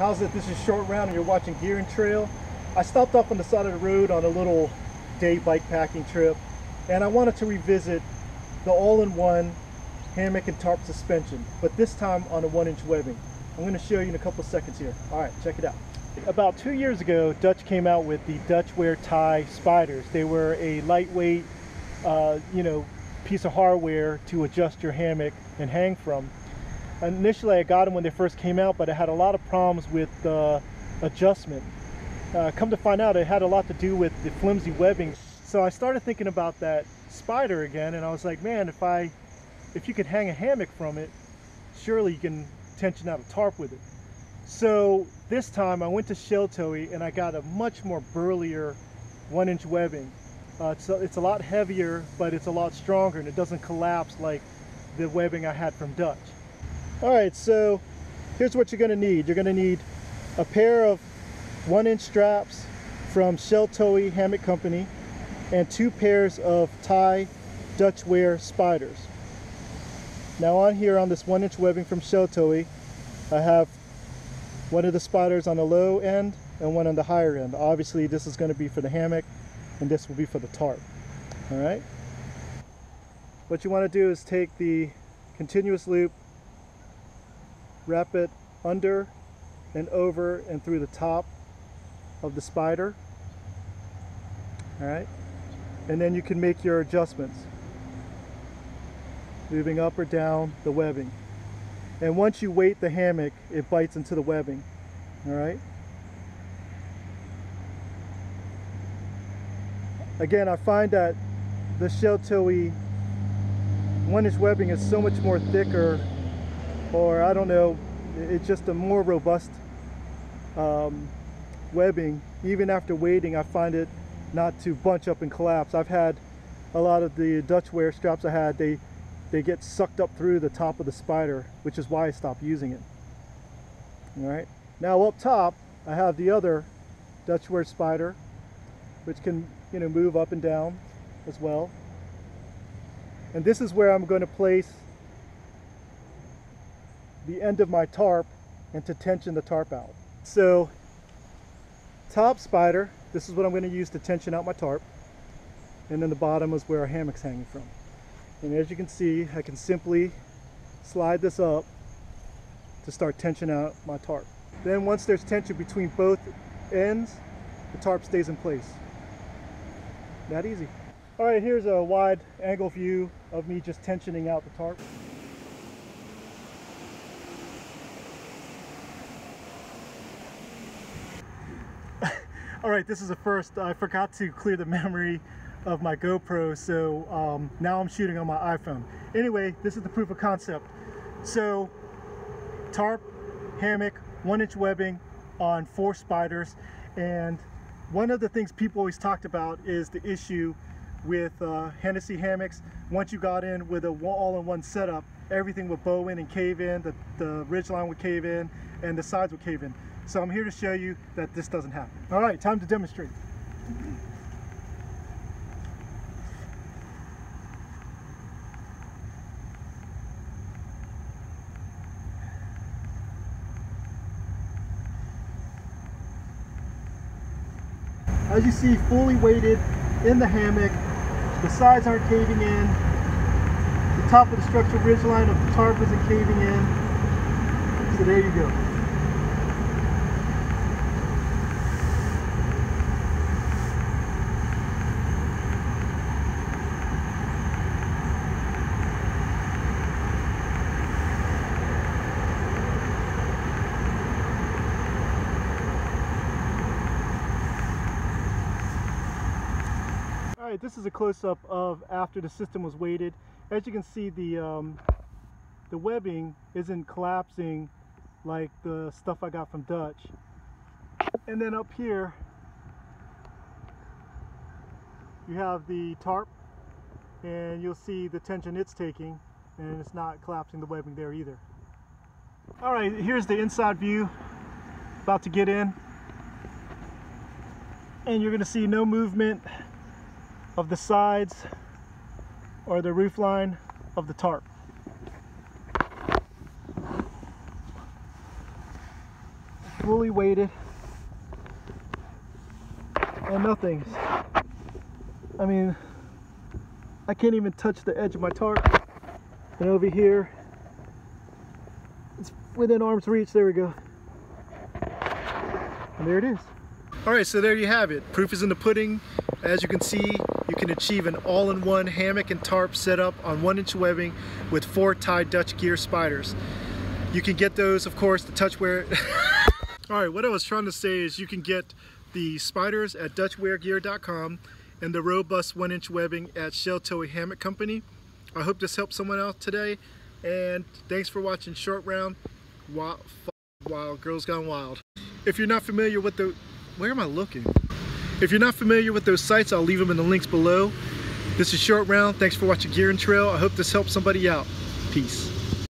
How's it? This is Short Round and you're watching Gear and Trail. I stopped off on the side of the road on a little day bike packing trip, and I wanted to revisit the all-in-one hammock and tarp suspension, but this time on a 1-inch webbing. I'm going to show you in a couple seconds here. All right, check it out. About 2 years ago, Dutch came out with the Dutchware Ti Spiders. They were a lightweight, piece of hardware to adjust your hammock and hang from. Initially, I got them when they first came out, but I had a lot of problems with adjustment. Come to find out, it had a lot to do with the flimsy webbing. So I started thinking about that spider again, and I was like, man, if you could hang a hammock from it, surely you can tension out a tarp with it. So this time I went to Sheltowee and I got a much more burlier 1-inch webbing. It's a lot heavier, but it's a lot stronger, and it doesn't collapse like the webbing I had from Dutch. All right, so here's what you're gonna need. You're gonna need a pair of 1-inch straps from Sheltowee Hammock Company and 2 pairs of Ti Dutchware Spiders. Now on here, on this 1-inch webbing from Sheltowee, I have one of the spiders on the low end and one on the higher end. Obviously this is going to be for the hammock and this will be for the tarp. All right. What you want to do is take the continuous loop, wrap it under and over and through the top of the spider. All right. And then you can make your adjustments, moving up or down the webbing. And once you weight the hammock, it bites into the webbing, all right? Again, I find that the Sheltowee 1-inch webbing is so much more thicker, or I don't know, it's just a more robust webbing. Even after weighting, I find it not to bunch up and collapse. I've had a lot of the Dutchware straps I had, they get sucked up through the top of the spider, which is why I stopped using it. All right, now up top, I have the other Dutchware spider, which can, move up and down as well. And this is where I'm going to place the end of my tarp and to tension the tarp out. So, top spider, this is what I'm going to use to tension out my tarp. And then the bottom is where our hammock's hanging from. And as you can see, I can simply slide this up to start tensioning out my tarp. Then once there's tension between both ends, the tarp stays in place. That easy. All right, here's a wide angle view of me just tensioning out the tarp. All right, this is a first. I forgot to clear the memory of my GoPro, so now I'm shooting on my iPhone. Anyway, this is the proof of concept. So, tarp, hammock, 1-inch webbing on 4 spiders, and one of the things people always talked about is the issue with Hennessy hammocks. Once you got in with an all-in-one setup, everything would bow in and cave in, the ridgeline would cave in, and the sides would cave in. So I'm here to show you that this doesn't happen. All right, time to demonstrate. As you see, fully weighted in the hammock, the sides aren't caving in, the top of the structural ridgeline of the tarp isn't caving in, so there you go. Alright, this is a close-up of after the system was weighted. As you can see, the webbing isn't collapsing like the stuff I got from Dutch. And then up here you have the tarp, and you'll see the tension it's taking, and it's not collapsing the webbing there either. Alright, here's the inside view. About to get in, and you're gonna see no movement of the sides or the roof line of the tarp. A fully weighted, and nothing's, I mean, I can't even touch the edge of my tarp. And over here, it's within arm's reach. There we go. And there it is. All right, so there you have it. Proof is in the pudding. As you can see, you can achieve an all-in-one hammock and tarp setup on 1-inch webbing with 4 Ti Dutch Gear Spiders. You can get those, of course, the Dutchware. All right, what I was trying to say is you can get the spiders at DutchwareGear.com and the robust 1-inch webbing at Sheltowee Hammock Company. I hope this helped someone out today, and thanks for watching Short Round. Wild Girls Gone Wild. If you're not familiar with the, where am I looking? If you're not familiar with those sites, I'll leave them in the links below. This is Short Round. Thanks for watching Gear and Trail. I hope this helped somebody out. Peace.